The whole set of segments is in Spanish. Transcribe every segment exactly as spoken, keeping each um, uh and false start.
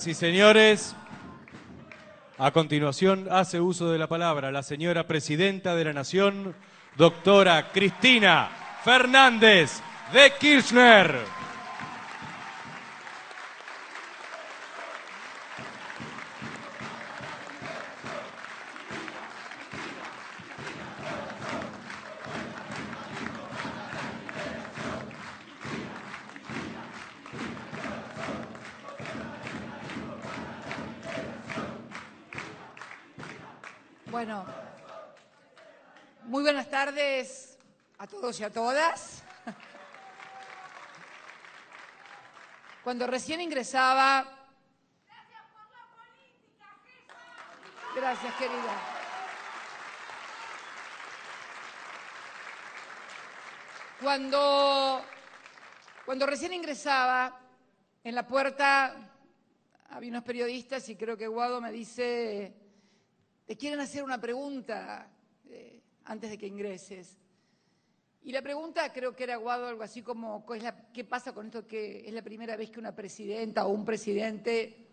Sí, señores, a continuación hace uso de la palabra la señora Presidenta de la Nación, doctora Cristina Fernández de Kirchner. Bueno, muy buenas tardes a todos y a todas. Cuando recién ingresaba... Gracias por la política, Jesús. Gracias, querida. Cuando, cuando recién ingresaba, en la puerta había unos periodistas y creo que Guado me dice... Te quieren hacer una pregunta eh, antes de que ingreses. Y la pregunta creo que era, Guado, algo así como, ¿qué, es la, ¿qué pasa con esto que es la primera vez que una presidenta o un presidente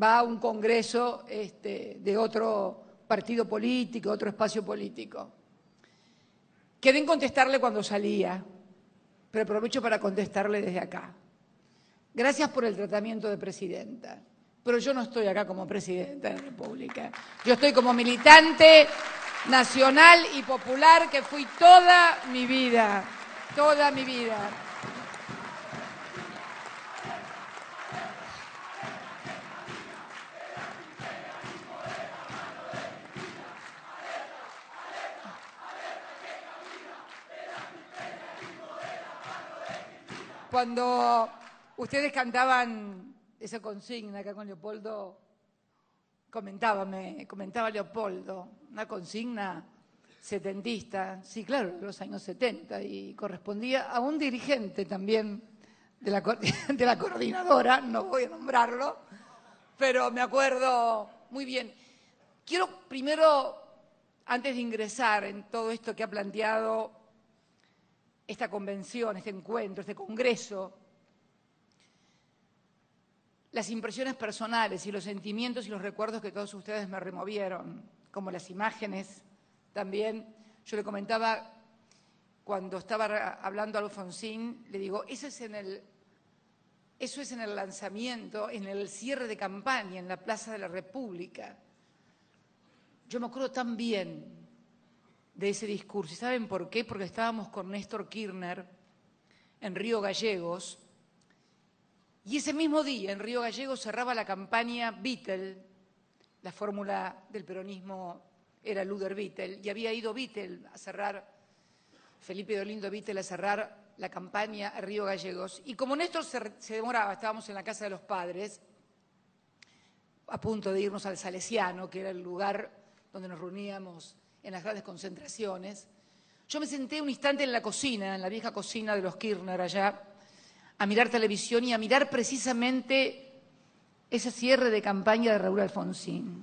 va a un congreso este, de otro partido político, otro espacio político? Quedé en contestarle cuando salía, pero aprovecho para contestarle desde acá. Gracias por el tratamiento de presidenta. Pero yo no estoy acá como presidenta de la República. Yo estoy como militante nacional y popular que fui toda mi vida, toda mi vida. Cuando ustedes cantaban... esa consigna acá con Leopoldo, comentaba, me, comentaba Leopoldo, una consigna setentista, sí, claro, de los años setenta, y correspondía a un dirigente también de la, de la coordinadora, no voy a nombrarlo, pero me acuerdo muy bien. Quiero primero, antes de ingresar en todo esto que ha planteado esta convención, este encuentro, este congreso, las impresiones personales y los sentimientos y los recuerdos que todos ustedes me removieron, como las imágenes también. Yo le comentaba cuando estaba hablando a Alfonsín, le digo, eso es en el, eso es en el lanzamiento, en el cierre de campaña, en la Plaza de la República. Yo me acuerdo tan bien de ese discurso. ¿Y saben por qué? Porque estábamos con Néstor Kirchner en Río Gallegos, y ese mismo día, en Río Gallegos, cerraba la campaña Vittel, la fórmula del peronismo era Luder Vittel, y había ido Vittel a cerrar, Felipe Dolindo Vittel a cerrar la campaña a Río Gallegos. Y como Néstor se, se demoraba, estábamos en la casa de los padres, a punto de irnos al Salesiano, que era el lugar donde nos reuníamos en las grandes concentraciones, yo me senté un instante en la cocina, en la vieja cocina de los Kirchner allá, a mirar televisión y a mirar precisamente ese cierre de campaña de Raúl Alfonsín.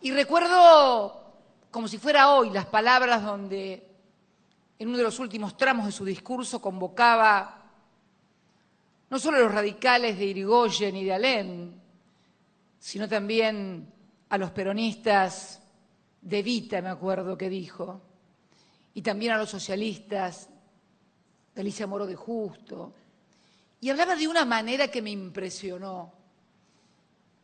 Y recuerdo, como si fuera hoy, las palabras donde en uno de los últimos tramos de su discurso convocaba no solo a los radicales de Yrigoyen y de Alem, sino también a los peronistas de Evita, me acuerdo que dijo, y también a los socialistas de Alicia Moro de Justo, y hablaba de una manera que me impresionó.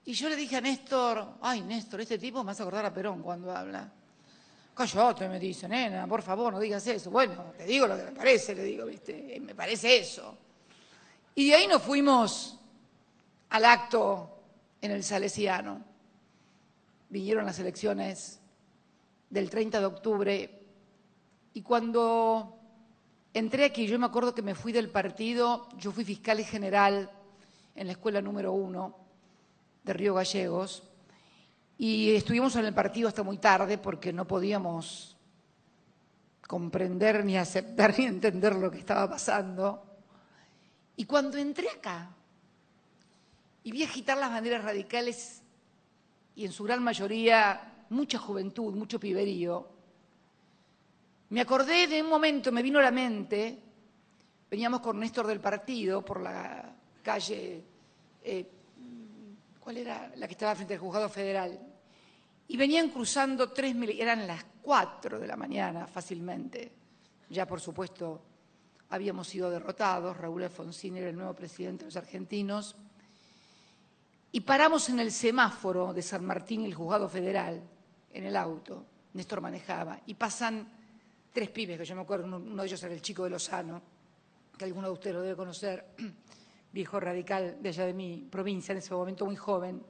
Y yo le dije a Néstor, ay Néstor, este tipo me hace acordar a Perón cuando habla. Cállate, me dice, nena, por favor, no digas eso. Bueno, te digo lo que me parece, le digo, viste, me parece eso. Y de ahí nos fuimos al acto en el Salesiano. Vinieron las elecciones del treinta de octubre, y cuando... entré aquí, yo me acuerdo que me fui del partido, yo fui fiscal general en la escuela número uno de Río Gallegos y estuvimos en el partido hasta muy tarde porque no podíamos comprender ni aceptar ni entender lo que estaba pasando. Y cuando entré acá y vi agitar las banderas radicales y en su gran mayoría mucha juventud, mucho piberío, me acordé de un momento, me vino a la mente, veníamos con Néstor del partido por la calle eh, ¿cuál era? La que estaba frente al juzgado federal. Y venían cruzando tres mil, eran las cuatro de la mañana fácilmente. Ya, por supuesto, habíamos sido derrotados. Raúl Alfonsín era el nuevo presidente de los argentinos. Y paramos en el semáforo de San Martín, el juzgado federal, en el auto. Néstor manejaba. Y pasan tres pibes, que yo me acuerdo, uno de ellos era el chico de Lozano, que alguno de ustedes lo debe conocer, viejo radical de allá de mi provincia, en ese momento muy joven.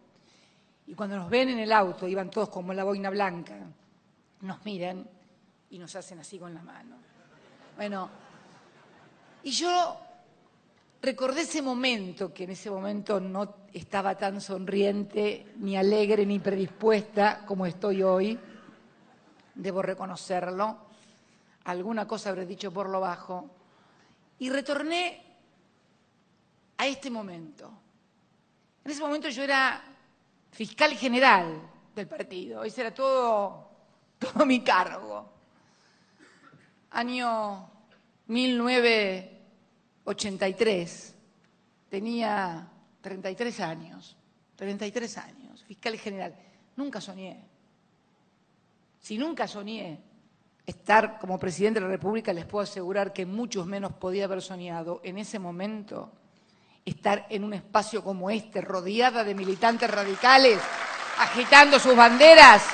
Y cuando nos ven en el auto, iban todos como la boina blanca, nos miran y nos hacen así con la mano. Bueno, y yo recordé ese momento, que en ese momento no estaba tan sonriente, ni alegre, ni predispuesta como estoy hoy. Debo reconocerlo. Alguna cosa habré dicho por lo bajo. Y retorné a este momento. En ese momento yo era fiscal general del partido. Ese era todo, todo mi cargo. Año mil novecientos ochenta y tres. Tenía treinta y tres años. treinta y tres años, fiscal general. Nunca soñé. Si nunca soñé estar como presidente de la República, les puedo asegurar que muchos menos podía haber soñado en ese momento estar en un espacio como este, rodeada de militantes radicales, agitando sus banderas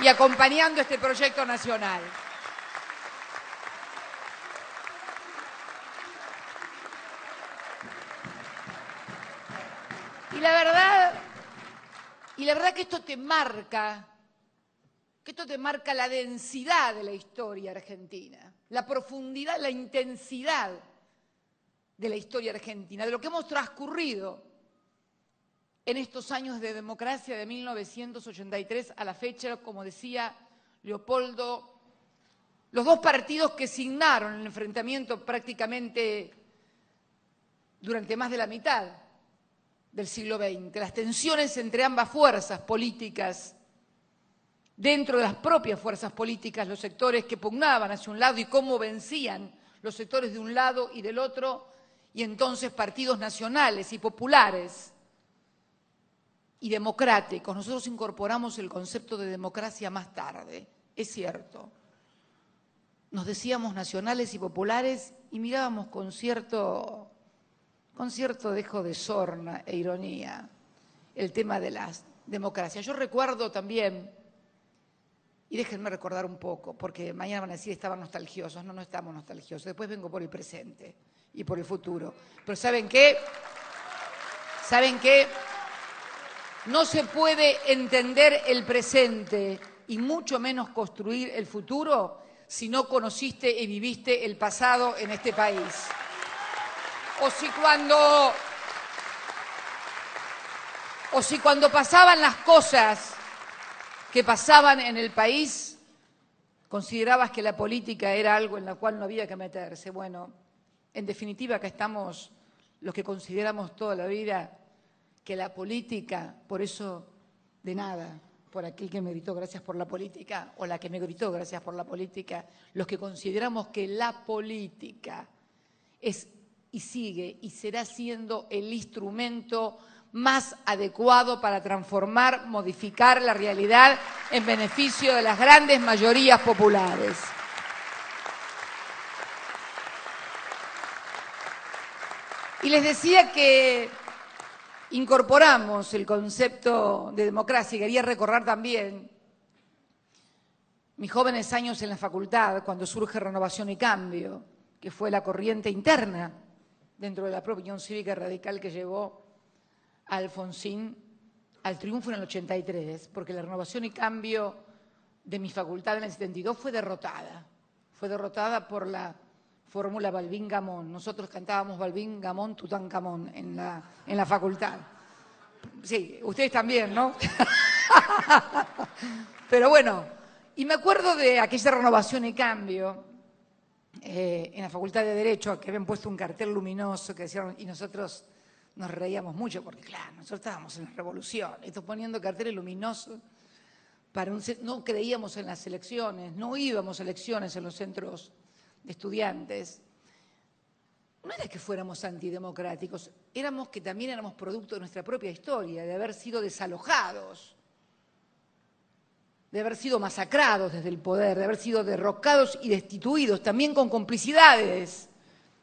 y acompañando este proyecto nacional. Y la verdad, y la verdad que esto te marca. Que esto te marca la densidad de la historia argentina, la profundidad, la intensidad de la historia argentina, de lo que hemos transcurrido en estos años de democracia de mil novecientos ochenta y tres a la fecha, como decía Leopoldo, los dos partidos que signaron el enfrentamiento prácticamente durante más de la mitad del siglo veinte, las tensiones entre ambas fuerzas políticas, dentro de las propias fuerzas políticas, los sectores que pugnaban hacia un lado y cómo vencían los sectores de un lado y del otro, y entonces partidos nacionales y populares y democráticos. Nosotros incorporamos el concepto de democracia más tarde, es cierto. Nos decíamos nacionales y populares y mirábamos con cierto, con cierto dejo de sorna e ironía el tema de las democracias. Yo recuerdo también... Y déjenme recordar un poco, porque mañana van a decir estaban nostalgiosos. No, no estamos nostalgiosos. Después vengo por el presente y por el futuro. Pero ¿saben qué? ¿Saben qué? No se puede entender el presente y mucho menos construir el futuro si no conociste y viviste el pasado en este país. O si cuando, o si cuando pasaban las cosas que pasaban en el país, considerabas que la política era algo en la cual no había que meterse. Bueno, en definitiva, acá estamos los que consideramos toda la vida que la política, por eso de nada, por aquel que me gritó gracias por la política, o la que me gritó gracias por la política, los que consideramos que la política es y sigue y será siendo el instrumento más adecuado para transformar, modificar la realidad en beneficio de las grandes mayorías populares. Y les decía que incorporamos el concepto de democracia y quería recordar también mis jóvenes años en la facultad, cuando surge Renovación y Cambio, que fue la corriente interna dentro de la propia Unión Cívica Radical que llevó a Alfonsín al triunfo en el ochenta y tres, porque la Renovación y Cambio de mi facultad en el setenta y dos fue derrotada. Fue derrotada por la fórmula Balbín-Gamón. Nosotros cantábamos Balbín-Gamón-Tutankamón en la, en la facultad. Sí, ustedes también, ¿no? Pero bueno, y me acuerdo de aquella Renovación y Cambio eh, en la facultad de Derecho, que habían puesto un cartel luminoso que decían, y nosotros... Nos reíamos mucho porque, claro, nosotros estábamos en la revolución, estos poniendo carteles luminosos, para un, no creíamos en las elecciones, no íbamos a elecciones en los centros de estudiantes. no era que fuéramos antidemocráticos, éramos que también éramos producto de nuestra propia historia, de haber sido desalojados, de haber sido masacrados desde el poder, de haber sido derrocados y destituidos, también con complicidades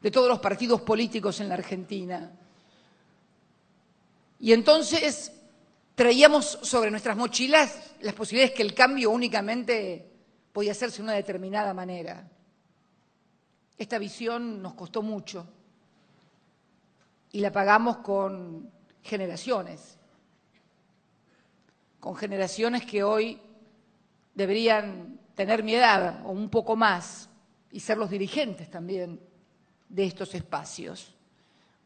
de todos los partidos políticos en la Argentina. Y entonces traíamos sobre nuestras mochilas las posibilidades que el cambio únicamente podía hacerse de una determinada manera. Esta visión nos costó mucho y la pagamos con generaciones, con generaciones que hoy deberían tener mi edad o un poco más y ser los dirigentes también de estos espacios.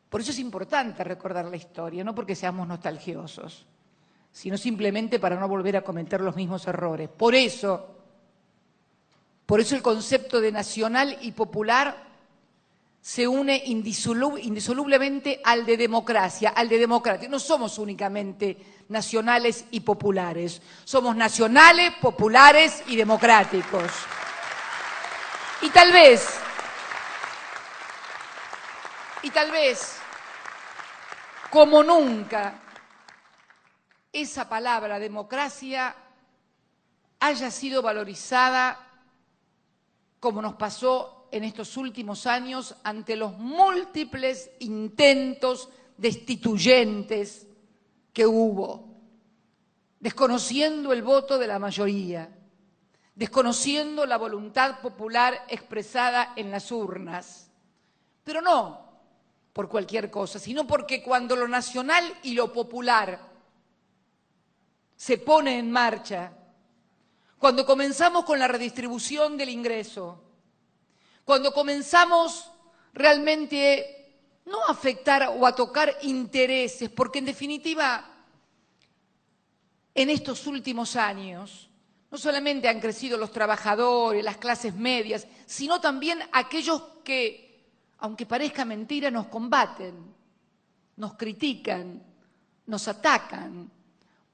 Por eso es importante recordar la historia, no porque seamos nostalgiosos, sino simplemente para no volver a cometer los mismos errores. Por eso, por eso el concepto de nacional y popular se une indisolublemente al de democracia, al de democracia. No somos únicamente nacionales y populares, somos nacionales, populares y democráticos. Y tal vez, y tal vez, como nunca, esa palabra democracia haya sido valorizada como nos pasó en estos últimos años ante los múltiples intentos destituyentes que hubo, desconociendo el voto de la mayoría, desconociendo la voluntad popular expresada en las urnas. Pero no por cualquier cosa, sino porque cuando lo nacional y lo popular se pone en marcha, cuando comenzamos con la redistribución del ingreso, cuando comenzamos realmente no a afectar o a tocar intereses, porque en definitiva en estos últimos años no solamente han crecido los trabajadores, las clases medias, sino también aquellos que, aunque parezca mentira, nos combaten, nos critican, nos atacan,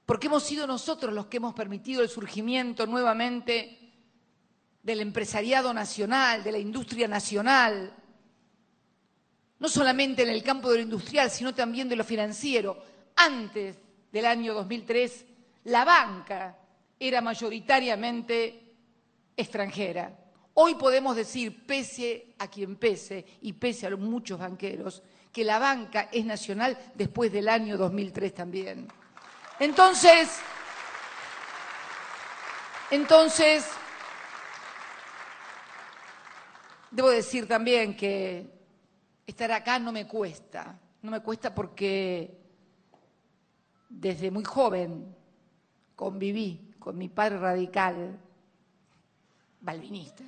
porque hemos sido nosotros los que hemos permitido el surgimiento nuevamente del empresariado nacional, de la industria nacional, no solamente en el campo de lo industrial, sino también de lo financiero. Antes del año dos mil tres, la banca era mayoritariamente extranjera. Hoy podemos decir, pese a quien pese y pese a muchos banqueros, que la banca es nacional después del año dos mil tres también. Entonces, entonces, debo decir también que estar acá no me cuesta, no me cuesta porque desde muy joven conviví con mi padre radical, balvinista.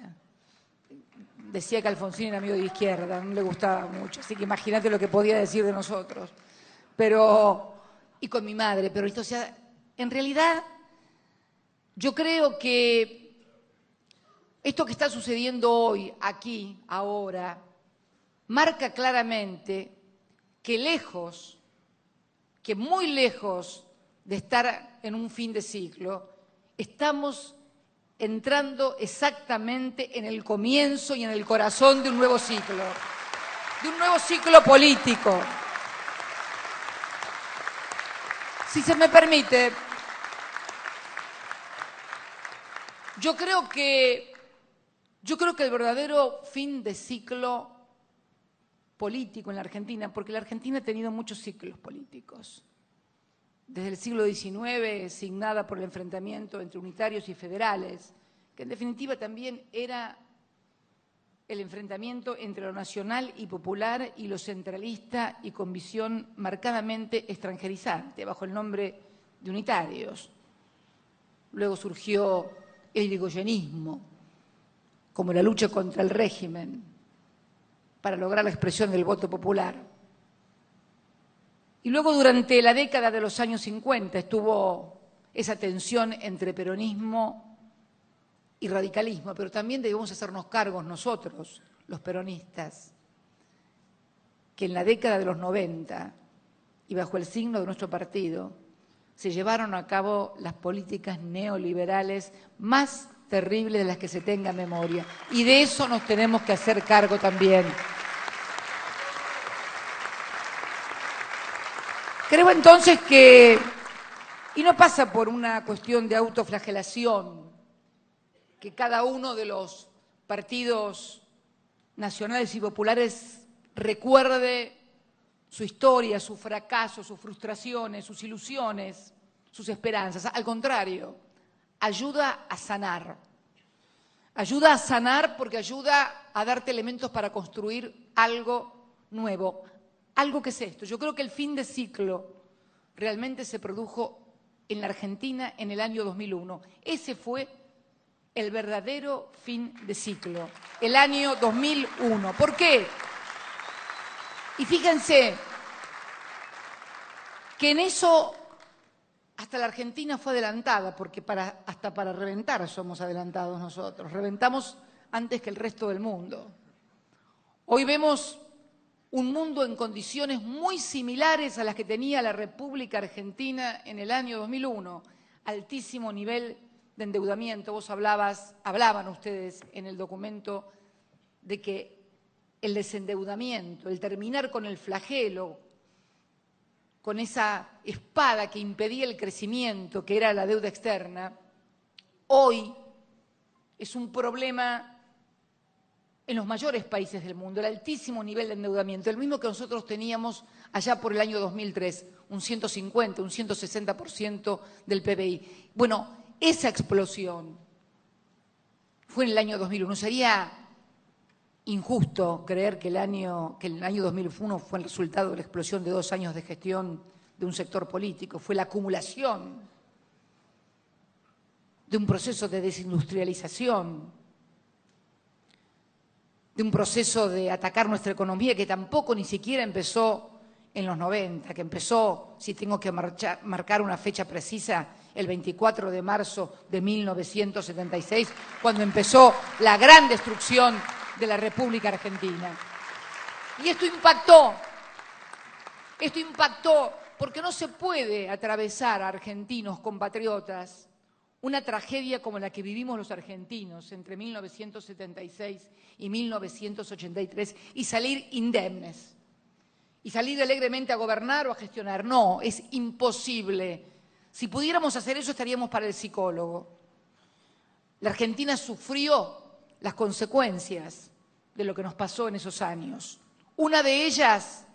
Decía que Alfonsín era amigo de izquierda, no le gustaba mucho, así que imagínate lo que podía decir de nosotros. Pero, y con mi madre, pero esto, o sea, en realidad yo creo que esto que está sucediendo hoy, aquí, ahora, marca claramente que lejos, que muy lejos de estar en un fin de ciclo, estamos entrando exactamente en el comienzo y en el corazón de un nuevo ciclo, de un nuevo ciclo político. Si se me permite, yo creo que, yo creo que el verdadero fin de ciclo político en la Argentina, porque la Argentina ha tenido muchos ciclos políticos, desde el siglo diecinueve, signada por el enfrentamiento entre unitarios y federales, que en definitiva también era el enfrentamiento entre lo nacional y popular y lo centralista y con visión marcadamente extranjerizante, bajo el nombre de unitarios. Luego surgió el yrigoyenismo, como la lucha contra el régimen, para lograr la expresión del voto popular. Y luego durante la década de los años cincuenta estuvo esa tensión entre peronismo y radicalismo, pero también debemos hacernos cargos nosotros, los peronistas, que en la década de los noventa y bajo el signo de nuestro partido se llevaron a cabo las políticas neoliberales más terribles de las que se tenga memoria. Y de eso nos tenemos que hacer cargo también. Creo entonces que, y no pasa por una cuestión de autoflagelación, que cada uno de los partidos nacionales y populares recuerde su historia, sus fracasos, sus frustraciones, sus ilusiones, sus esperanzas. Al contrario, ayuda a sanar. Ayuda a sanar porque ayuda a darte elementos para construir algo nuevo. Algo que es esto. Yo creo que el fin de ciclo realmente se produjo en la Argentina en el año dos mil uno. Ese fue el verdadero fin de ciclo, el año dos mil uno. ¿Por qué? Y fíjense que en eso hasta la Argentina fue adelantada, porque para, hasta para reventar somos adelantados nosotros. Reventamos antes que el resto del mundo. Hoy vemos un mundo en condiciones muy similares a las que tenía la República Argentina en el año dos mil uno. Altísimo nivel de endeudamiento. Vos hablabas, hablaban ustedes en el documento de que el desendeudamiento, el terminar con el flagelo, con esa espada que impedía el crecimiento, que era la deuda externa, hoy es un problema en los mayores países del mundo, el altísimo nivel de endeudamiento, el mismo que nosotros teníamos allá por el año dos mil tres, un ciento cincuenta, un ciento sesenta por ciento del P B I. Bueno, esa explosión fue en el año dos mil uno, sería injusto creer que el año que el año dos mil uno fue el resultado de la explosión de dos años de gestión de un sector político, fue la acumulación de un proceso de desindustrialización, de un proceso de atacar nuestra economía que tampoco ni siquiera empezó en los noventa, que empezó, si tengo que marchar, marcar una fecha precisa, el veinticuatro de marzo de mil novecientos setenta y seis, cuando empezó la gran destrucción de la República Argentina. Y esto impactó, esto impactó porque no se puede atravesar a argentinos compatriotas una tragedia como la que vivimos los argentinos entre mil novecientos setenta y seis y mil novecientos ochenta y tres y salir indemnes, y salir alegremente a gobernar o a gestionar. No, es imposible. Si pudiéramos hacer eso estaríamos para el psicólogo. La Argentina sufrió las consecuencias de lo que nos pasó en esos años. Una de ellas,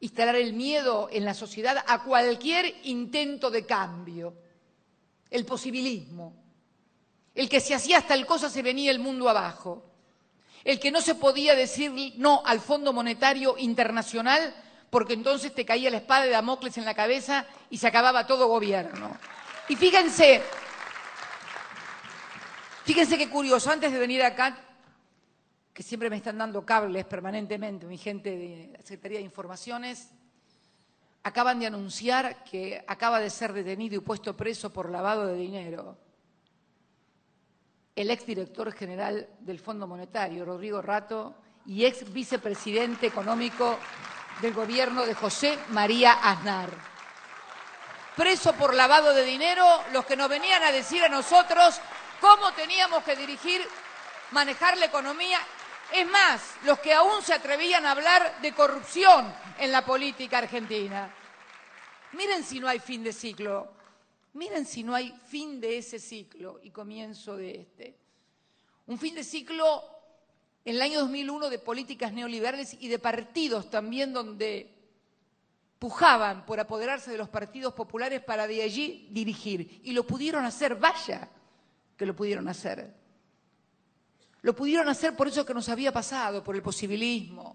instalar el miedo en la sociedad a cualquier intento de cambio, el posibilismo, el que si hacías tal cosa se venía el mundo abajo, el que no se podía decir no al Fondo Monetario Internacional porque entonces te caía la espada de Damocles en la cabeza y se acababa todo gobierno. Y fíjense, Fíjense qué curioso, antes de venir acá, que siempre me están dando cables permanentemente, mi gente de la Secretaría de Informaciones, acaban de anunciar que acaba de ser detenido y puesto preso por lavado de dinero el exdirector general del Fondo Monetario, Rodrigo Rato, y ex vicepresidente económico del gobierno de José María Aznar. Preso por lavado de dinero, los que nos venían a decir a nosotros cómo teníamos que dirigir, manejar la economía. Es más, los que aún se atrevían a hablar de corrupción en la política argentina. Miren si no hay fin de ciclo. Miren si no hay fin de ese ciclo y comienzo de este. Un fin de ciclo en el año dos mil uno de políticas neoliberales y de partidos también donde pujaban por apoderarse de los partidos populares para de allí dirigir. Y lo pudieron hacer, vaya que lo pudieron hacer. Lo pudieron hacer por eso que nos había pasado, por el posibilismo.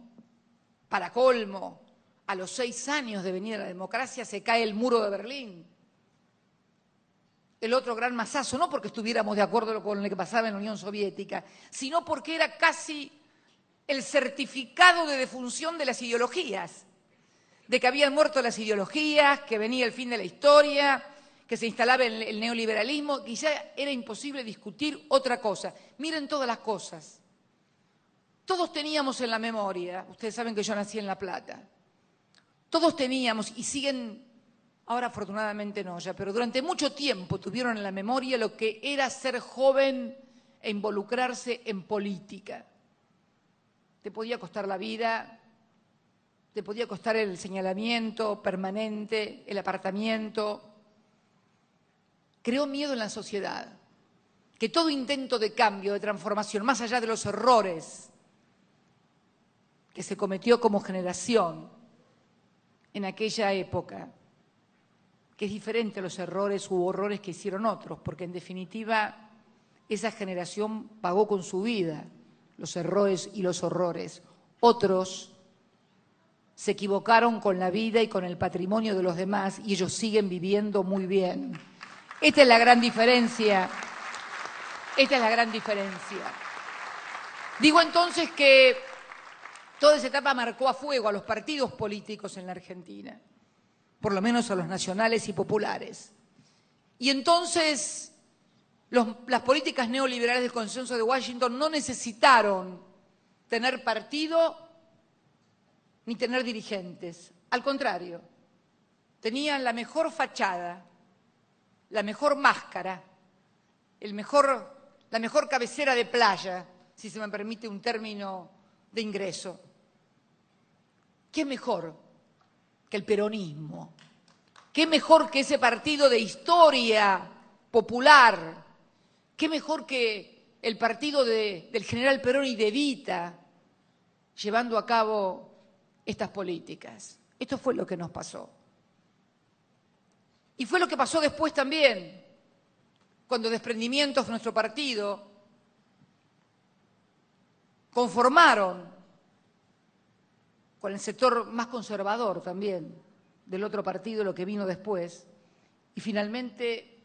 Para colmo, a los seis años de venir a la democracia se cae el muro de Berlín. El otro gran masazo, no porque estuviéramos de acuerdo con lo que pasaba en la Unión Soviética, sino porque era casi el certificado de defunción de las ideologías, de que habían muerto las ideologías, que venía el fin de la historia, que se instalaba el neoliberalismo, y ya era imposible discutir otra cosa. Miren todas las cosas. Todos teníamos en la memoria, ustedes saben que yo nací en La Plata, todos teníamos, y siguen, ahora afortunadamente no ya, pero durante mucho tiempo tuvieron en la memoria lo que era ser joven e involucrarse en política. Te podía costar la vida, le podía costar el señalamiento permanente, el apartamiento. Creó miedo en la sociedad, que todo intento de cambio, de transformación, más allá de los errores que se cometió como generación en aquella época, que es diferente a los errores u horrores que hicieron otros, porque en definitiva esa generación pagó con su vida los errores y los horrores. Otros se equivocaron con la vida y con el patrimonio de los demás y ellos siguen viviendo muy bien. Esta es la gran diferencia. Esta es la gran diferencia. Digo entonces que toda esa etapa marcó a fuego a los partidos políticos en la Argentina, por lo menos a los nacionales y populares. Y entonces los, las políticas neoliberales del Consenso de Washington no necesitaron tener partido ni tener dirigentes. Al contrario, tenían la mejor fachada, la mejor máscara, el mejor, la mejor cabecera de playa, si se me permite un término de ingreso. ¿Qué mejor que el peronismo? ¿Qué mejor que ese partido de historia popular? ¿Qué mejor que el partido de, del general Perón y de Evita llevando a cabo estas políticas? Esto fue lo que nos pasó. Y fue lo que pasó después también, cuando desprendimientos de nuestro partido conformaron con el sector más conservador también del otro partido, lo que vino después, y finalmente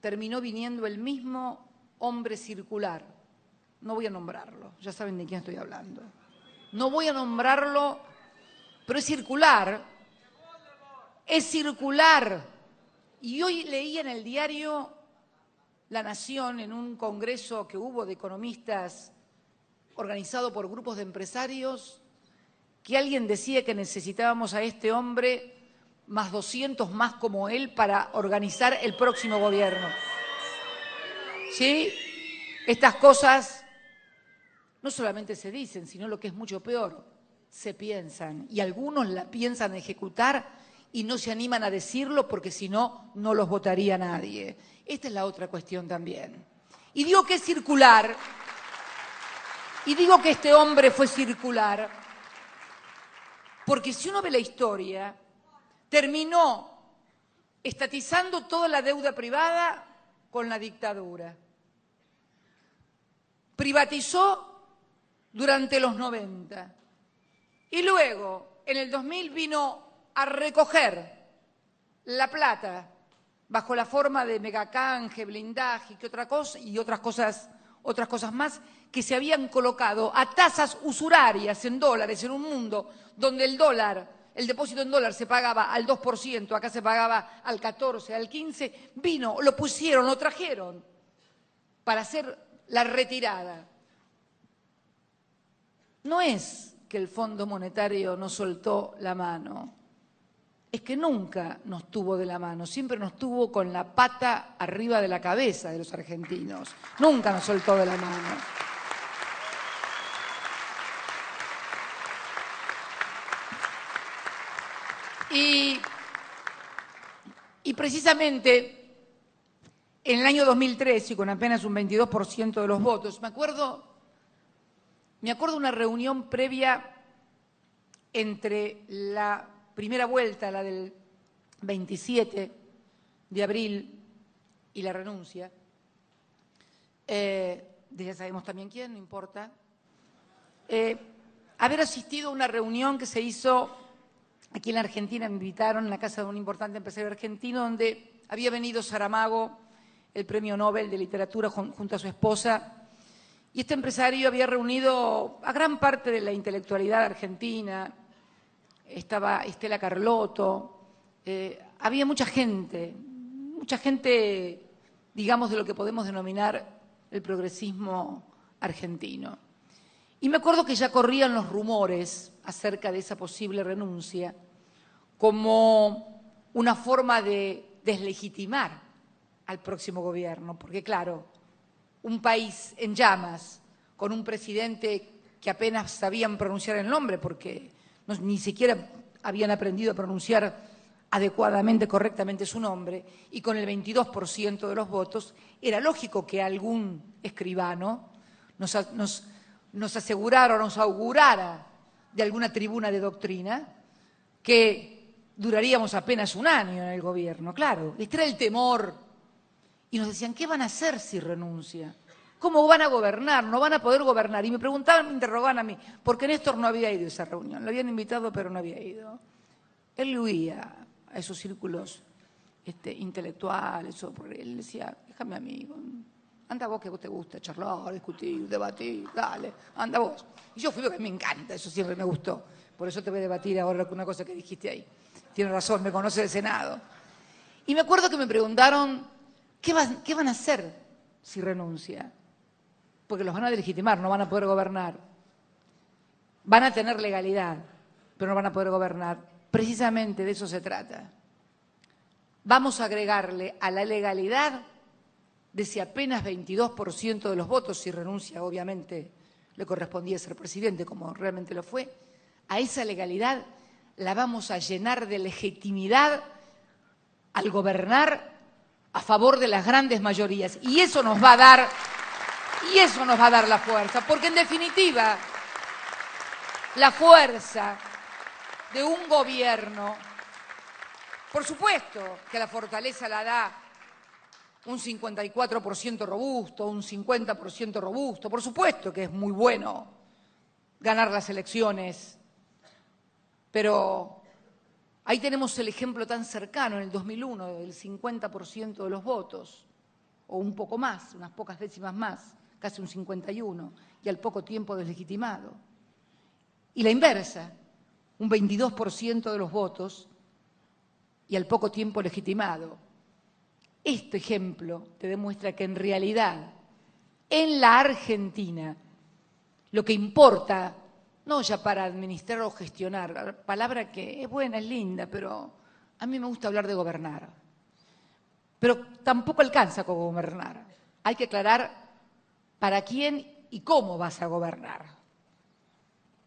terminó viniendo el mismo hombre circular. No voy a nombrarlo, ya saben de quién estoy hablando. No voy a nombrarlo. Pero es circular, es circular. Y hoy leía en el diario La Nación, en un congreso que hubo de economistas organizado por grupos de empresarios, que alguien decía que necesitábamos a este hombre más doscientos más como él para organizar el próximo gobierno. ¿Sí? Estas cosas no solamente se dicen, sino lo que es mucho peor, se piensan, y algunos la piensan ejecutar y no se animan a decirlo porque si no, no los votaría nadie. Esta es la otra cuestión también. Y digo que es circular, y digo que este hombre fue circular, porque si uno ve la historia, terminó estatizando toda la deuda privada con la dictadura. Privatizó durante los noventa. Y luego, en el dos mil, vino a recoger la plata bajo la forma de megacanje, blindaje y otra cosa, y otras cosas, otras cosas más que se habían colocado a tasas usurarias en dólares, en un mundo donde el dólar, el depósito en dólar se pagaba al dos por ciento, acá se pagaba al catorce, al quince, vino, lo pusieron, lo trajeron para hacer la retirada. No es que el Fondo Monetario nos soltó la mano, es que nunca nos tuvo de la mano, siempre nos tuvo con la pata arriba de la cabeza de los argentinos, nunca nos soltó de la mano. Y, y precisamente en el año dos mil tres, y con apenas un veintidós por ciento de los votos, me acuerdo... Me acuerdo una reunión previa entre la primera vuelta, la del veintisiete de abril, y la renuncia, eh, ya sabemos también quién, no importa, eh, haber asistido a una reunión que se hizo aquí en la Argentina, me invitaron en la casa de un importante empresario argentino, donde había venido Saramago, el premio Nobel de literatura, junto a su esposa. Y este empresario había reunido a gran parte de la intelectualidad argentina, estaba Estela Carlotto, eh, había mucha gente, mucha gente, digamos, de lo que podemos denominar el progresismo argentino. Y me acuerdo que ya corrían los rumores acerca de esa posible renuncia como una forma de deslegitimar al próximo gobierno, porque claro, un país en llamas, con un presidente que apenas sabían pronunciar el nombre porque no, ni siquiera habían aprendido a pronunciar adecuadamente, correctamente su nombre, y con el veintidós por ciento de los votos era lógico que algún escribano nos, nos, nos asegurara o nos augurara de alguna tribuna de doctrina que duraríamos apenas un año en el gobierno. Claro, este era el temor, y nos decían, ¿qué van a hacer si renuncia? ¿Cómo van a gobernar? No van a poder gobernar. Y me preguntaban, me interrogaban a mí, porque Néstor no había ido a esa reunión, lo habían invitado pero no había ido. Él huía a esos círculos este, intelectuales, él decía, déjame a mí, anda vos que vos te gusta charlar, discutir, debatir, dale, anda vos. Y yo fui porque me encanta, eso siempre me gustó, por eso te voy a debatir ahora con una cosa que dijiste ahí. Tienes razón, me conoce del Senado. Y me acuerdo que me preguntaron, ¿qué, va, ¿qué van a hacer si renuncia? Porque los van a delegitimar, no van a poder gobernar. Van a tener legalidad, pero no van a poder gobernar. Precisamente de eso se trata. Vamos a agregarle a la legalidad de si apenas veintidós por ciento de los votos, si renuncia obviamente le correspondía ser presidente como realmente lo fue, a esa legalidad la vamos a llenar de legitimidad al gobernar a favor de las grandes mayorías. Y eso nos va a dar, y eso nos va a dar la fuerza, porque en definitiva la fuerza de un gobierno, por supuesto que la fortaleza la da un cincuenta y cuatro por ciento robusto, un cincuenta por ciento robusto, por supuesto que es muy bueno ganar las elecciones, pero ahí tenemos el ejemplo tan cercano en el dos mil uno del cincuenta por ciento de los votos, o un poco más, unas pocas décimas más, casi un cincuenta y uno por ciento, y al poco tiempo deslegitimado. Y la inversa, un veintidós por ciento de los votos y al poco tiempo legitimado. Este ejemplo te demuestra que en realidad, en la Argentina, lo que importa, no ya para administrar o gestionar, palabra que es buena, es linda, pero a mí me gusta hablar de gobernar. Pero tampoco alcanza con gobernar. Hay que aclarar para quién y cómo vas a gobernar.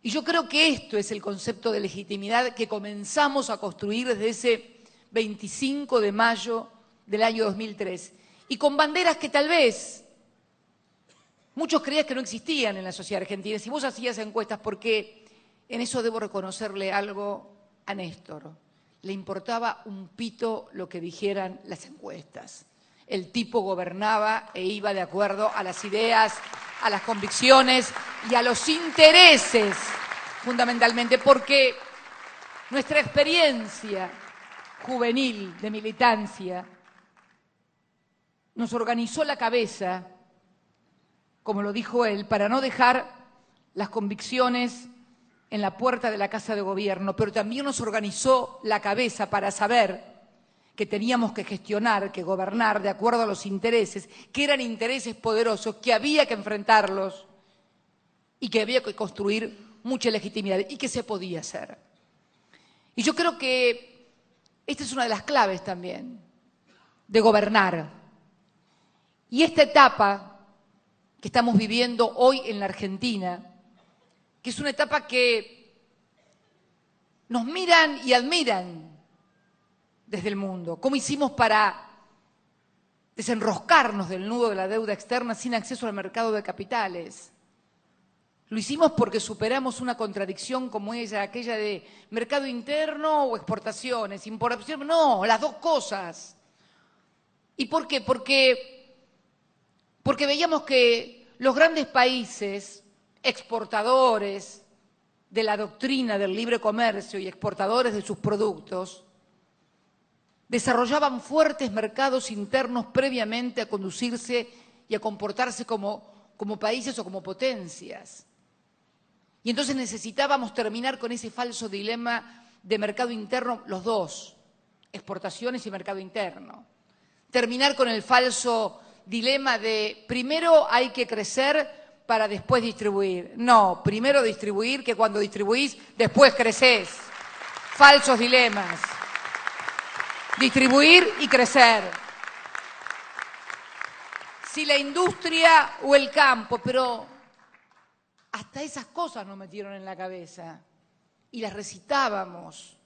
Y yo creo que esto es el concepto de legitimidad que comenzamos a construir desde ese veinticinco de mayo del año dos mil tres. Y con banderas que tal vez muchos creían que no existían en la sociedad argentina. Si vos hacías encuestas, porque en eso debo reconocerle algo a Néstor, le importaba un pito lo que dijeran las encuestas. El tipo gobernaba e iba de acuerdo a las ideas, a las convicciones y a los intereses, fundamentalmente, porque nuestra experiencia juvenil de militancia nos organizó la cabeza, como lo dijo él, para no dejar las convicciones en la puerta de la Casa de Gobierno, pero también nos organizó la cabeza para saber que teníamos que gestionar, que gobernar de acuerdo a los intereses, que eran intereses poderosos, que había que enfrentarlos y que había que construir mucha legitimidad y que se podía hacer. Y yo creo que esta es una de las claves también de gobernar. Y esta etapa que estamos viviendo hoy en la Argentina, que es una etapa que nos miran y admiran desde el mundo. ¿Cómo hicimos para desenroscarnos del nudo de la deuda externa sin acceso al mercado de capitales? Lo hicimos porque superamos una contradicción como ella, aquella de mercado interno o exportaciones, importaciones, no, las dos cosas. ¿Y por qué? Porque, porque veíamos que los grandes países exportadores de la doctrina del libre comercio y exportadores de sus productos desarrollaban fuertes mercados internos previamente a conducirse y a comportarse como, como países o como potencias. Y entonces necesitábamos terminar con ese falso dilema de mercado interno, los dos, exportaciones y mercado interno. Terminar con el falso dilema de primero hay que crecer para después distribuir. No, primero distribuir, que cuando distribuís, después creces. Falsos dilemas. Distribuir y crecer. Si la industria o el campo, pero hasta esas cosas nos metieron en la cabeza. y las recitábamos,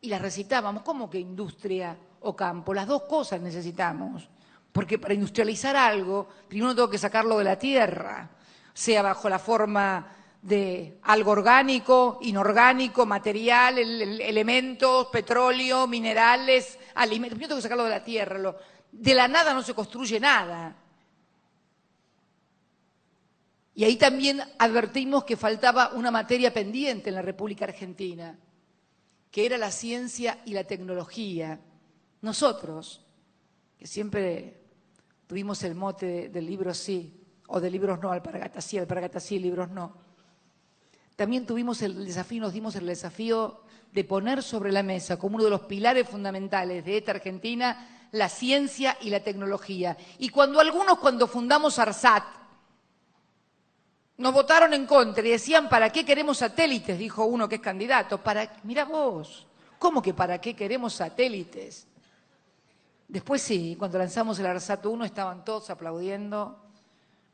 y las recitábamos como que industria o campo, las dos cosas necesitamos, porque para industrializar algo, primero tengo que sacarlo de la tierra, sea bajo la forma de algo orgánico, inorgánico, material, el, el, elementos, petróleo, minerales, alimentos, primero tengo que sacarlo de la tierra, lo, de la nada no se construye nada. Y ahí también advertimos que faltaba una materia pendiente en la República Argentina, que era la ciencia y la tecnología. Nosotros, que siempre tuvimos el mote del libro sí, o de libros no, alpargatas sí, alpargatas sí, libros no, también tuvimos el desafío, nos dimos el desafío de poner sobre la mesa como uno de los pilares fundamentales de esta Argentina la ciencia y la tecnología. Y cuando algunos, cuando fundamos ARSAT, nos votaron en contra y decían, ¿para qué queremos satélites? Dijo uno que es candidato. Para... Mirá vos, ¿cómo que para qué queremos satélites? Después sí, cuando lanzamos el ARSAT uno estaban todos aplaudiendo,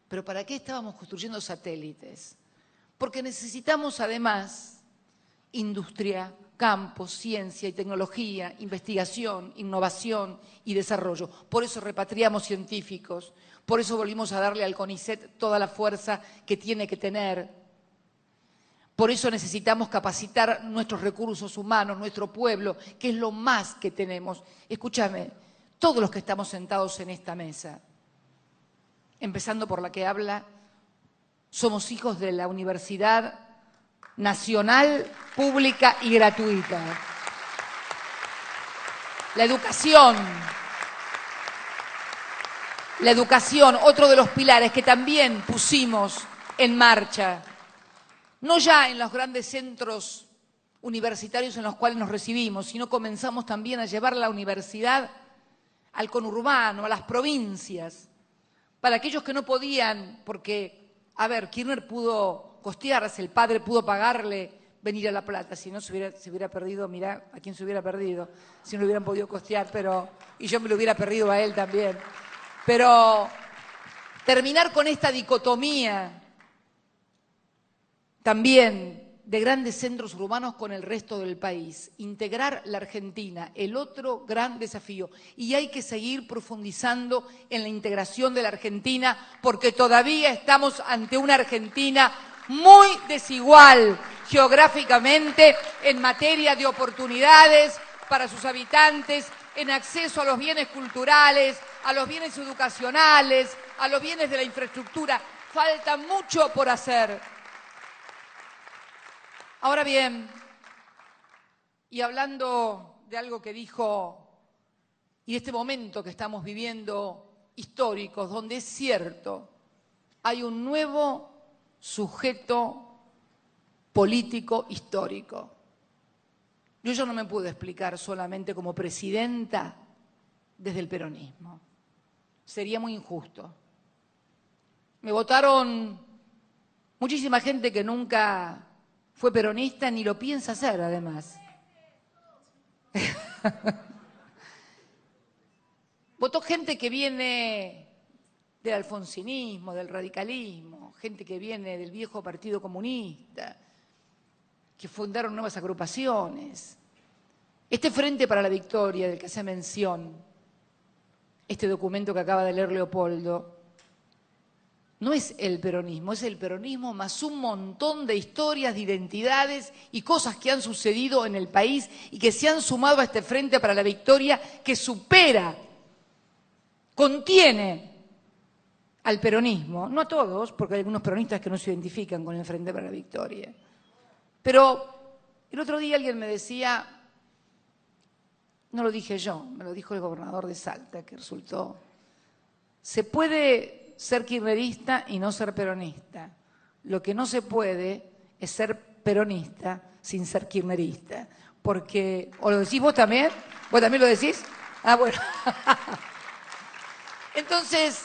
pero ¿para qué estábamos construyendo satélites? Porque necesitamos además industria, campo, ciencia y tecnología, investigación, innovación y desarrollo. Por eso repatriamos científicos, por eso volvimos a darle al CONICET toda la fuerza que tiene que tener. Por eso necesitamos capacitar nuestros recursos humanos, nuestro pueblo, que es lo más que tenemos. Escúchame, todos los que estamos sentados en esta mesa, empezando por la que habla, somos hijos de la universidad nacional, pública y gratuita. La educación, la educación, otro de los pilares que también pusimos en marcha, no ya en los grandes centros universitarios en los cuales nos recibimos, sino comenzamos también a llevar la universidad al conurbano, a las provincias, para aquellos que no podían, porque, a ver, Kirchner pudo costearse, el padre pudo pagarle venir a La Plata, si no se hubiera, se hubiera perdido, mirá a quién se hubiera perdido, si no lo hubieran podido costear, pero y yo me lo hubiera perdido a él también. Pero terminar con esta dicotomía también de grandes centros urbanos con el resto del país, integrar la Argentina, el otro gran desafío, y hay que seguir profundizando en la integración de la Argentina, porque todavía estamos ante una Argentina muy desigual geográficamente en materia de oportunidades para sus habitantes, en acceso a los bienes culturales, a los bienes educacionales, a los bienes de la infraestructura. Falta mucho por hacer. Ahora bien, y hablando de algo que dijo, y de este momento que estamos viviendo histórico, donde es cierto, hay un nuevo sujeto político histórico. Yo ya no me pude explicar solamente como presidenta desde el peronismo. Sería muy injusto. Me votaron muchísima gente que nunca fue peronista ni lo piensa hacer, además. Votó gente que viene del alfonsinismo, del radicalismo, gente que viene del viejo Partido Comunista, que fundaron nuevas agrupaciones. Este Frente para la Victoria del que hace mención, este documento que acaba de leer Leopoldo, no es el peronismo, es el peronismo más un montón de historias, de identidades y cosas que han sucedido en el país y que se han sumado a este Frente para la Victoria que supera, contiene al peronismo, no a todos, porque hay algunos peronistas que no se identifican con el Frente para la Victoria. Pero el otro día alguien me decía, no lo dije yo, me lo dijo el gobernador de Salta, que resultó, se puede ser kirchnerista y no ser peronista. Lo que no se puede es ser peronista sin ser kirchnerista. Porque, ¿o lo decís vos también? ¿Vos también lo decís? Ah, bueno. Entonces,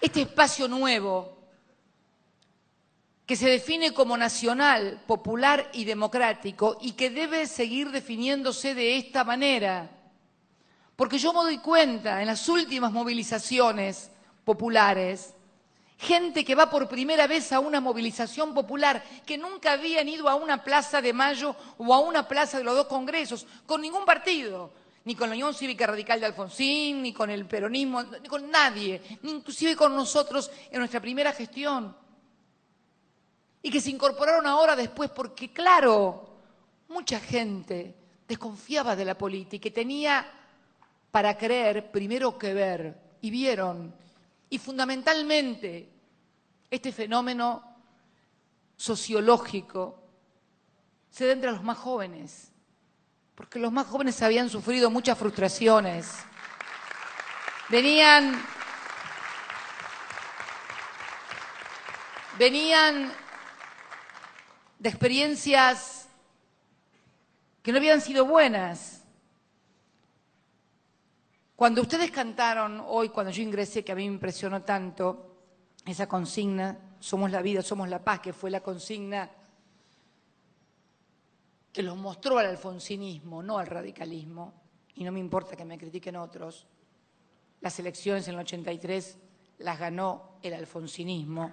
este espacio nuevo, que se define como nacional, popular y democrático, y que debe seguir definiéndose de esta manera. Porque yo me doy cuenta, en las últimas movilizaciones populares, Gente que va por primera vez a una movilización popular, que nunca habían ido a una plaza de Mayo o a una plaza de los dos congresos, con ningún partido, ni con la Unión Cívica Radical de Alfonsín, ni con el peronismo, ni con nadie, ni inclusive con nosotros en nuestra primera gestión. Y que se incorporaron ahora después porque, claro, mucha gente desconfiaba de la política y tenía para creer primero que ver, y vieron. Y fundamentalmente este fenómeno sociológico se da entre los más jóvenes, porque los más jóvenes habían sufrido muchas frustraciones, venían, venían de experiencias que no habían sido buenas. Cuando ustedes cantaron hoy, cuando yo ingresé, que a mí me impresionó tanto esa consigna, somos la vida, somos la paz, que fue la consigna que los mostró al alfonsinismo, no al radicalismo, y no me importa que me critiquen otros. Las elecciones en el ochenta y tres las ganó el alfonsinismo.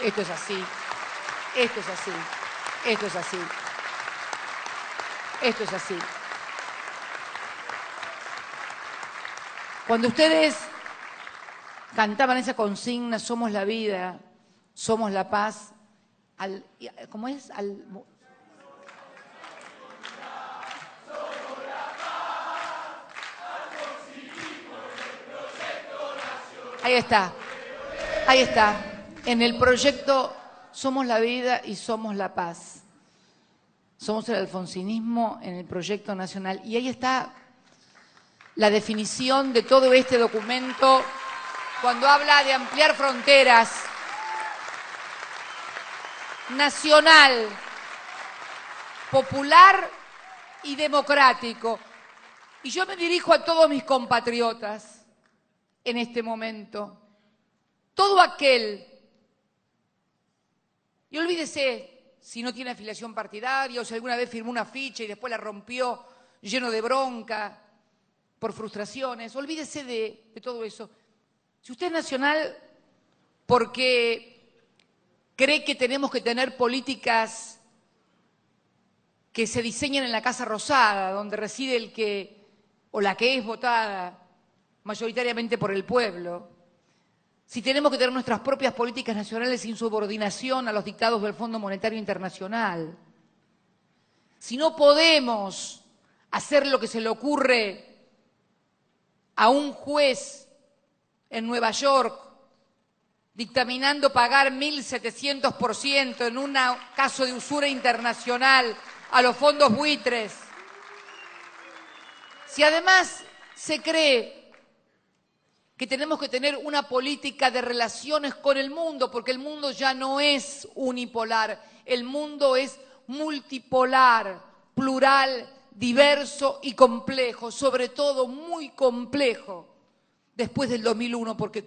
Esto es así, esto es así, esto es así, esto es así. Cuando ustedes cantaban esa consigna, somos la vida, somos la paz, al, ¿cómo es? Al, ahí está, ahí está, en el proyecto Somos la Vida y Somos la Paz. Somos el alfonsinismo en el proyecto nacional y ahí está la definición de todo este documento cuando habla de ampliar fronteras nacional, popular y democrático. Y yo me dirijo a todos mis compatriotas en este momento. Todo aquel, y olvídese si no tiene afiliación partidaria o si alguna vez firmó una ficha y después la rompió lleno de bronca, por frustraciones, olvídese de, de todo eso. Si usted es nacional porque cree que tenemos que tener políticas que se diseñen en la Casa Rosada, donde reside el que o la que es votada mayoritariamente por el pueblo, si tenemos que tener nuestras propias políticas nacionales sin subordinación a los dictados del Fondo Monetario Internacional, si no podemos hacer lo que se le ocurre a un juez en Nueva York dictaminando pagar mil setecientos por ciento en un caso de usura internacional a los fondos buitres. Si además se cree que tenemos que tener una política de relaciones con el mundo, porque el mundo ya no es unipolar, el mundo es multipolar, plural, diverso y complejo, sobre todo muy complejo, después del dos mil uno, porque,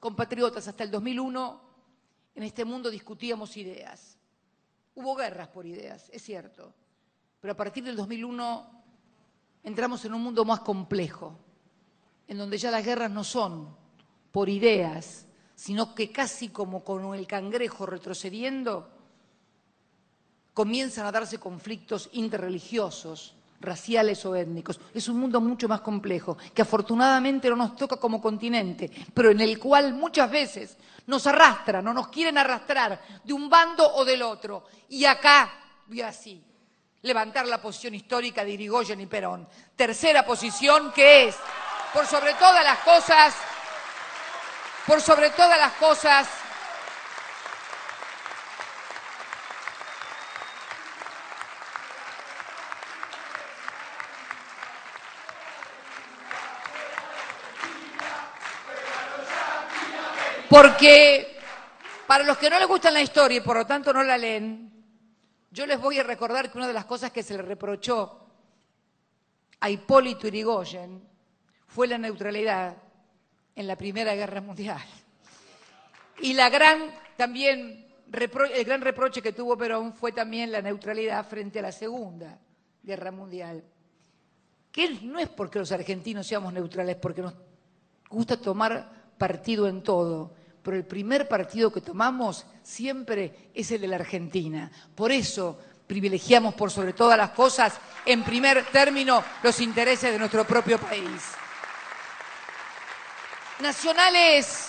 compatriotas, hasta el dos mil uno en este mundo discutíamos ideas. Hubo guerras por ideas, es cierto, pero a partir del dos mil uno entramos en un mundo más complejo, en donde ya las guerras no son por ideas, sino que casi como con el cangrejo retrocediendo, comienzan a darse conflictos interreligiosos, raciales o étnicos. Es un mundo mucho más complejo, que afortunadamente no nos toca como continente, pero en el cual muchas veces nos arrastran o nos quieren arrastrar de un bando o del otro. Y acá, y así, levantar la posición histórica de Yrigoyen y Perón. Tercera posición que es, por sobre todas las cosas, por sobre todas las cosas, porque para los que no les gustan la historia y por lo tanto no la leen, yo les voy a recordar que una de las cosas que se le reprochó a Hipólito Yrigoyen fue la neutralidad en la Primera Guerra Mundial. Y la gran, también, el gran reproche que tuvo Perón fue también la neutralidad frente a la Segunda Guerra Mundial. Que no es porque los argentinos seamos neutrales, porque nos gusta tomar partido en todo, pero el primer partido que tomamos siempre es el de la Argentina. Por eso privilegiamos por sobre todas las cosas, en primer término, los intereses de nuestro propio país. Nacionales,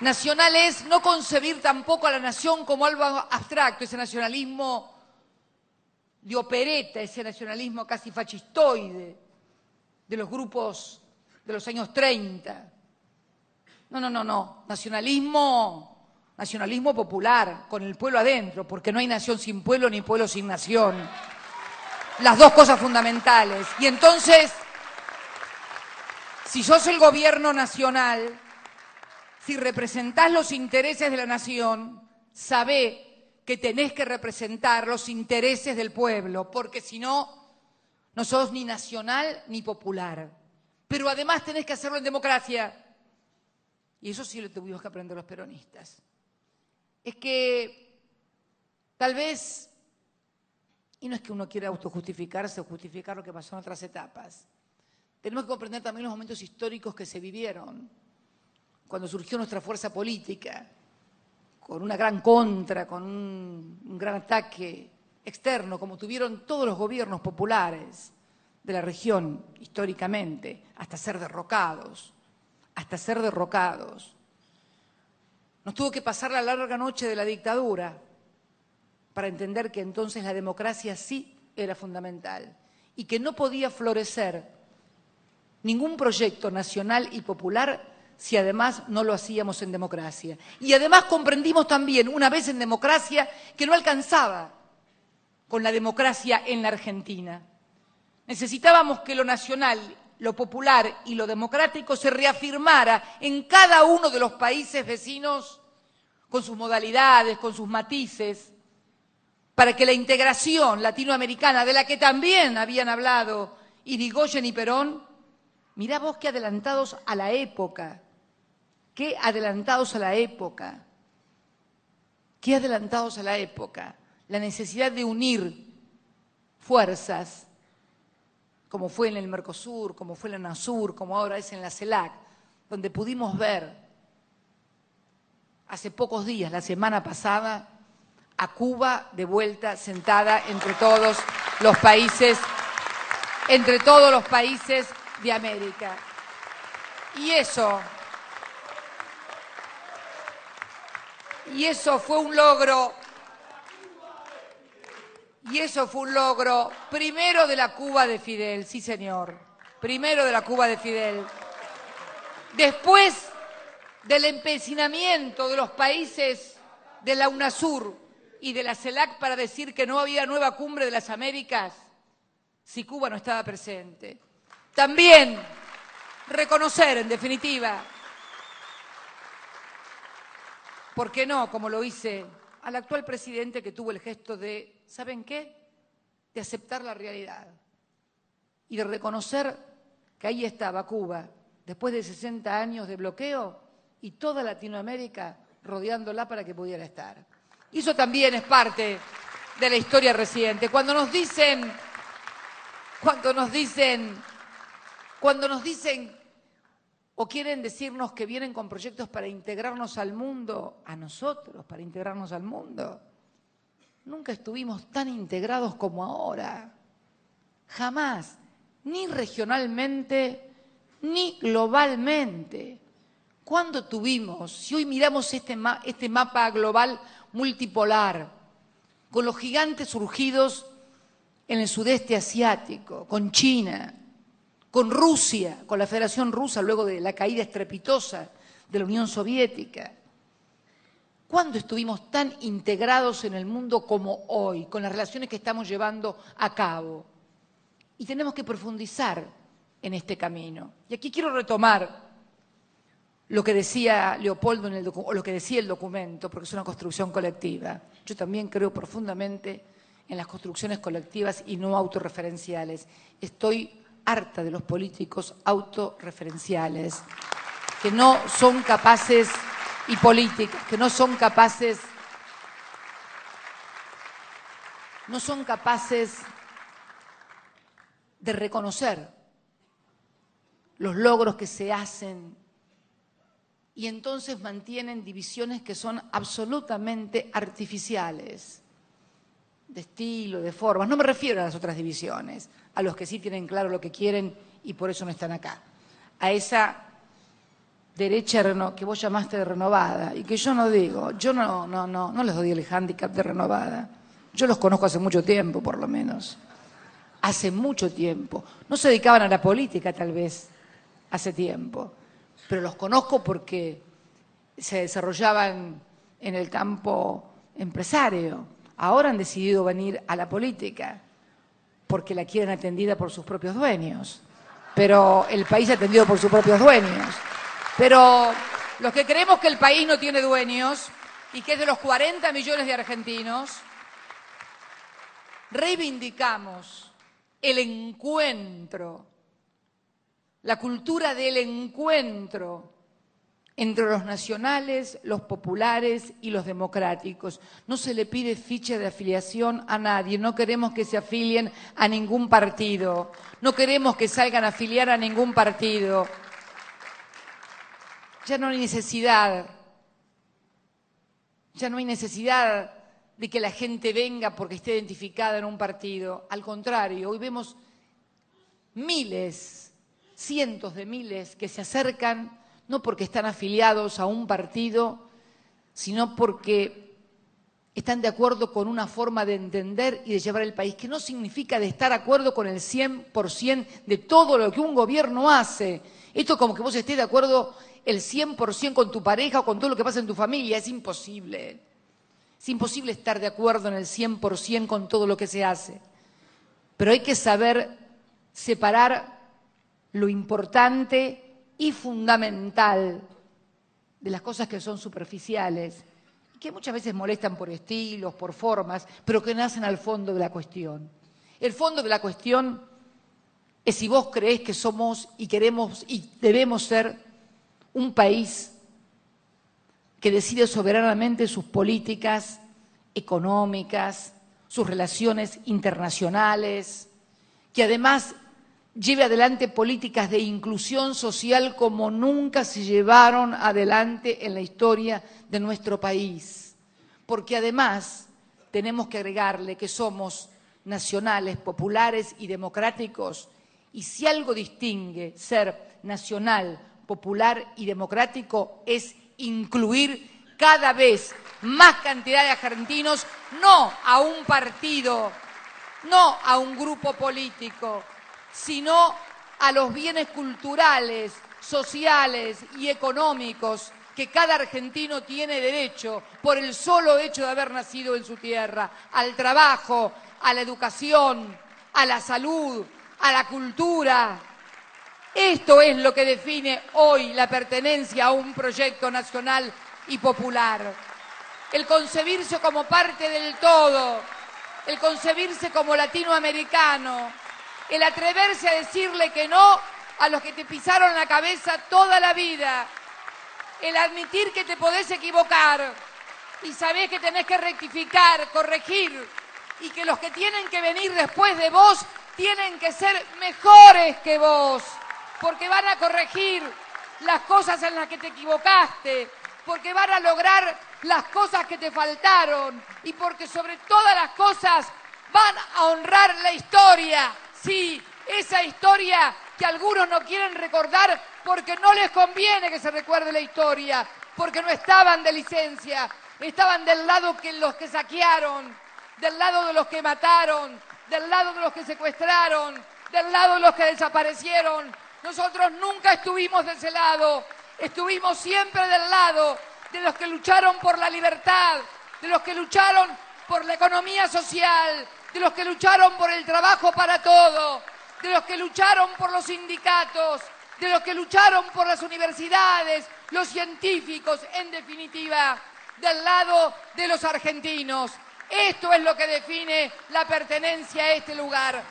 nacional es no concebir tampoco a la nación como algo abstracto, ese nacionalismo de opereta, ese nacionalismo casi fascistoide de los grupos de los años treinta. No, no, no, no. Nacionalismo, nacionalismo popular, con el pueblo adentro, porque no hay nación sin pueblo ni pueblo sin nación. Las dos cosas fundamentales. Y entonces, si sos el gobierno nacional, si representás los intereses de la nación, sabé que tenés que representar los intereses del pueblo, porque si no, no sos ni nacional ni popular. Pero además tenés que hacerlo en democracia. Y eso sí lo tuvimos que aprender los peronistas. Es que tal vez, y no es que uno quiera autojustificarse o justificar lo que pasó en otras etapas, tenemos que comprender también los momentos históricos que se vivieron. Cuando surgió nuestra fuerza política, con una gran contra, con un, un gran ataque externo, como tuvieron todos los gobiernos populares de la región históricamente, hasta ser derrocados, hasta ser derrocados. Nos tuvo que pasar la larga noche de la dictadura para entender que entonces la democracia sí era fundamental y que no podía florecer ningún proyecto nacional y popular si además no lo hacíamos en democracia. Y además comprendimos también, una vez en democracia, que no alcanzaba con la democracia en la Argentina. Necesitábamos que lo nacional, lo popular y lo democrático se reafirmara en cada uno de los países vecinos con sus modalidades, con sus matices, para que la integración latinoamericana, de la que también habían hablado Yrigoyen y Perón, mirá vos qué adelantados a la época, qué adelantados a la época, qué adelantados a la época, la necesidad de unir fuerzas, como fue en el Mercosur, como fue en la UNASUR, como ahora es en la CELAC, donde pudimos ver hace pocos días, la semana pasada, a Cuba de vuelta sentada entre todos los países, entre todos los países de América. Y eso, y eso fue un logro, y eso fue un logro primero de la Cuba de Fidel, sí señor, primero de la Cuba de Fidel, después del empecinamiento de los países de la UNASUR y de la CELAC para decir que no había nueva cumbre de las Américas si Cuba no estaba presente. También reconocer, en definitiva, ¿por qué no?, como lo hice, al actual presidente que tuvo el gesto de, ¿saben qué?, de aceptar la realidad y de reconocer que ahí estaba Cuba, después de sesenta años de bloqueo y toda Latinoamérica rodeándola para que pudiera estar. Y eso también es parte de la historia reciente. Cuando nos dicen, cuando nos dicen... Cuando nos dicen o quieren decirnos que vienen con proyectos para integrarnos al mundo, a nosotros, para integrarnos al mundo, nunca estuvimos tan integrados como ahora. Jamás, ni regionalmente, ni globalmente. ¿Cuándo tuvimos, si hoy miramos este, ma- este mapa global multipolar, con los gigantes surgidos en el sudeste asiático, con China, con Rusia, con la Federación Rusa, luego de la caída estrepitosa de la Unión Soviética? ¿Cuándo estuvimos tan integrados en el mundo como hoy, con las relaciones que estamos llevando a cabo? Y tenemos que profundizar en este camino. Y aquí quiero retomar lo que decía Leopoldo, en el o lo que decía el documento, porque es una construcción colectiva. Yo también creo profundamente en las construcciones colectivas y no autorreferenciales. Estoy harta de los políticos autorreferenciales, que no son capaces, y políticas, que no son capaces, no son capaces de reconocer los logros que se hacen y entonces mantienen divisiones que son absolutamente artificiales, de estilo, de formas. No me refiero a las otras divisiones, a los que sí tienen claro lo que quieren y por eso no están acá. A esa derecha que vos llamaste de renovada, y que yo no digo, yo no, no, no, no les doy el hándicap de renovada. Yo los conozco hace mucho tiempo, por lo menos. Hace mucho tiempo. No se dedicaban a la política, tal vez, hace tiempo. Pero los conozco porque se desarrollaban en el campo empresario. Ahora han decidido venir a la política porque la quieren atendida por sus propios dueños. Pero el país atendido por sus propios dueños. Pero los que creemos que el país no tiene dueños y que es de los cuarenta millones de argentinos, reivindicamos el encuentro, la cultura del encuentro entre los nacionales, los populares y los democráticos. No se le pide ficha de afiliación a nadie, no queremos que se afilien a ningún partido, no queremos que salgan a afiliar a ningún partido. Ya no hay necesidad, ya no hay necesidad de que la gente venga porque esté identificada en un partido. Al contrario, hoy vemos miles, cientos de miles que se acercan no porque están afiliados a un partido, sino porque están de acuerdo con una forma de entender y de llevar el país, que no significa de estar de acuerdo con el cien por ciento de todo lo que un gobierno hace. Esto es como que vos estés de acuerdo el cien por ciento con tu pareja o con todo lo que pasa en tu familia, es imposible. Es imposible estar de acuerdo en el cien por ciento con todo lo que se hace. Pero hay que saber separar lo importante y fundamental de las cosas que son superficiales, que muchas veces molestan por estilos, por formas, pero que nacen al fondo de la cuestión. El fondo de la cuestión es si vos creés que somos y queremos y debemos ser un país que decide soberanamente sus políticas económicas, sus relaciones internacionales, que además lleve adelante políticas de inclusión social como nunca se llevaron adelante en la historia de nuestro país. Porque además tenemos que agregarle que somos nacionales, populares y democráticos, y si algo distingue ser nacional, popular y democrático es incluir cada vez más cantidad de argentinos, no a un partido, no a un grupo político, sino a los bienes culturales, sociales y económicos que cada argentino tiene derecho por el solo hecho de haber nacido en su tierra, al trabajo, a la educación, a la salud, a la cultura. Esto es lo que define hoy la pertenencia a un proyecto nacional y popular. El concebirse como parte del todo, el concebirse como latinoamericano, el atreverse a decirle que no a los que te pisaron la cabeza toda la vida, el admitir que te podés equivocar y sabés que tenés que rectificar, corregir, y que los que tienen que venir después de vos tienen que ser mejores que vos, porque van a corregir las cosas en las que te equivocaste, porque van a lograr las cosas que te faltaron y porque sobre todas las cosas van a honrar la historia. Sí, esa historia que algunos no quieren recordar porque no les conviene que se recuerde la historia, porque no estaban de licencia, estaban del lado de los que saquearon, del lado de los que mataron, del lado de los que secuestraron, del lado de los que desaparecieron. Nosotros nunca estuvimos de ese lado, estuvimos siempre del lado de los que lucharon por la libertad, de los que lucharon por la economía social, de los que lucharon por el trabajo para todo, de los que lucharon por los sindicatos, de los que lucharon por las universidades, los científicos, en definitiva, del lado de los argentinos. Esto es lo que define la pertenencia a este lugar.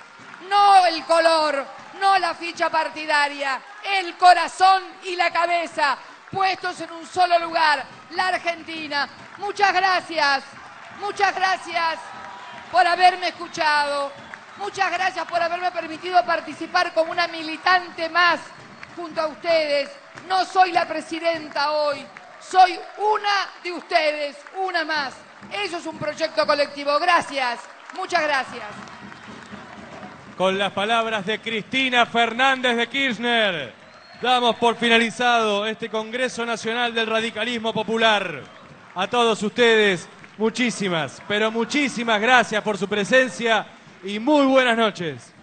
No el color, no la ficha partidaria, el corazón y la cabeza puestos en un solo lugar, la Argentina. Muchas gracias, muchas gracias por haberme escuchado, muchas gracias por haberme permitido participar como una militante más junto a ustedes. No soy la presidenta hoy, soy una de ustedes, una más. Eso es un proyecto colectivo. Gracias, muchas gracias. Con las palabras de Cristina Fernández de Kirchner, damos por finalizado este Congreso Nacional del Radicalismo Popular. A todos ustedes, muchísimas, pero muchísimas gracias por su presencia y muy buenas noches.